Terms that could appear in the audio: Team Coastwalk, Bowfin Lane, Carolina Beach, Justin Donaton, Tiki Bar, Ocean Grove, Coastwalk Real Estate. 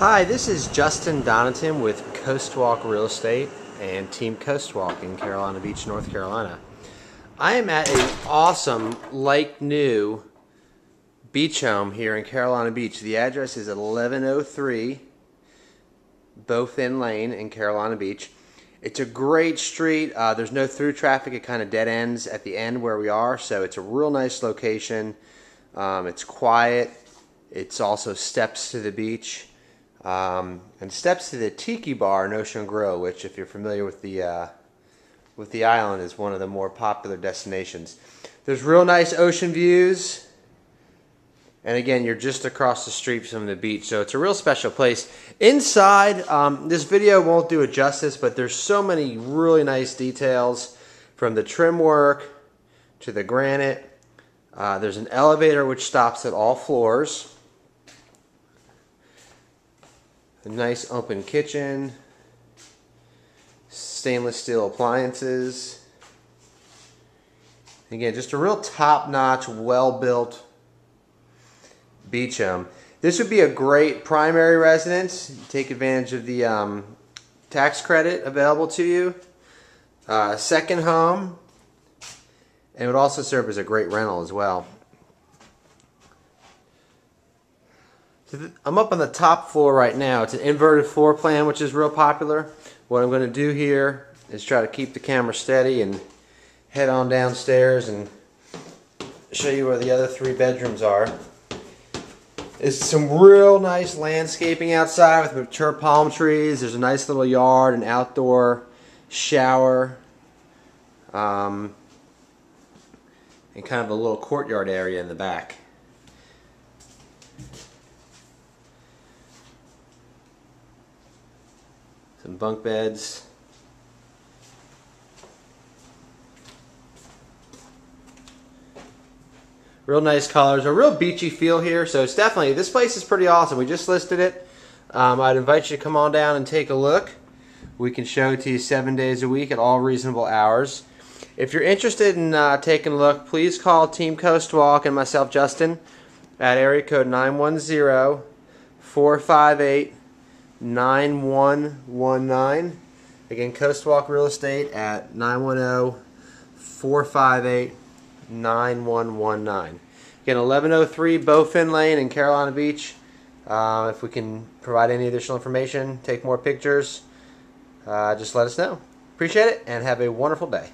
Hi, this is Justin Donaton with Coastwalk Real Estate and Team Coastwalk in Carolina Beach, North Carolina. I am at an awesome, like new beach home here in Carolina Beach. The address is 1103 Bowfin Lane in Carolina Beach. It's a great street. There's no through traffic. It kind of dead ends at the end where we are, so it's a real nice location. It's quiet. It's also steps to the beach. And steps to the Tiki Bar in Ocean Grove, which, if you're familiar with the island, is one of the more popular destinations. There's real nice ocean views, and again, you're just across the street from the beach, so it's a real special place. Inside, this video won't do it justice, but there's so many really nice details, from the trim work to the granite. There's an elevator which stops at all floors. A nice open kitchen, stainless steel appliances. Again, just a real top-notch, well-built beach home. This would be a great primary residence. Take advantage of the tax credit available to you. Second home, and it would also serve as a great rental as well. I'm up on the top floor right now. It's an inverted floor plan, which is real popular. What I'm going to do here is try to keep the camera steady and head on downstairs and show you where the other three bedrooms are. There's some real nice landscaping outside with mature palm trees. There's a nice little yard, an outdoor shower, and kind of a little courtyard area in the back. Some bunk beds. Real nice colors, a real beachy feel here. So it's definitely, this place is pretty awesome. We just listed it. I'd invite you to come on down and take a look. We can show it to you 7 days a week at all reasonable hours. If you're interested in taking a look, please call Team Coastwalk and myself, Justin, at area code 910-458-9119. Again, Coastwalk Real Estate at 910-458-9119. Again, 1103 Bowfin Lane in Carolina Beach. If we can provide any additional information, take more pictures, just let us know. Appreciate it, and have a wonderful day.